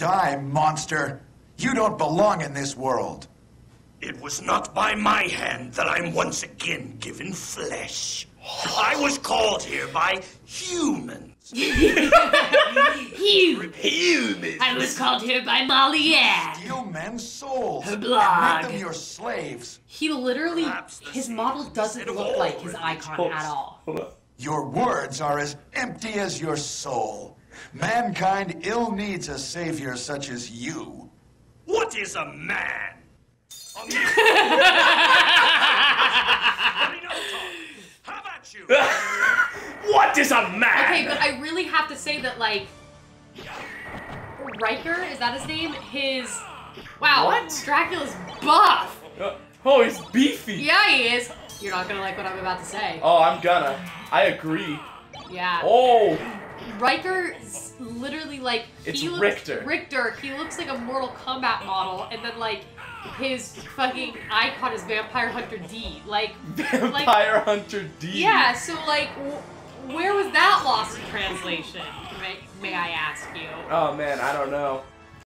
Die, monster! You don't belong in this world! It was not by my hand that I'm once again given flesh. I was called here by humans. Humans. I was called here by Maliere. Steal men's souls. Her blog. And make them your slaves. He literally, his model doesn't look like his icon at all. Your words are as empty as your soul. Mankind ill needs a savior such as you. What is a man? What is a man? Okay, but I really have to say that, like, Riker, is that his name? His, wow, what? Dracula's buff. Oh, he's beefy. Yeah, he is. You're not gonna like what I'm about to say. Oh, I'm gonna. I agree. Yeah. Oh. Riker's literally, like, it's Richter. Richter, he looks like a Mortal Kombat model, and then, like, his fucking icon is Vampire Hunter D. Like, Vampire Hunter D. Yeah, so, like, where was that lost in translation, may I ask you? Oh, man, I don't know.